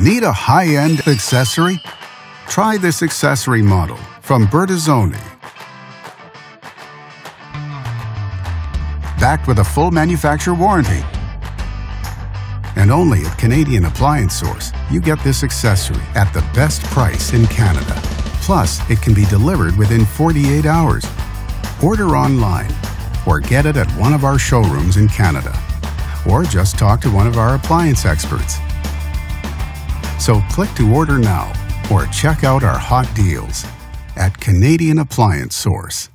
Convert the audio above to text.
Need a high-end accessory? Try this accessory model from Bertazzoni. Backed with a full manufacturer warranty. And only at Canadian Appliance Source, you get this accessory at the best price in Canada. Plus, it can be delivered within 48 hours. Order online or get it at one of our showrooms in Canada. Or just talk to one of our appliance experts. So click to order now or check out our hot deals at Canadian Appliance Source.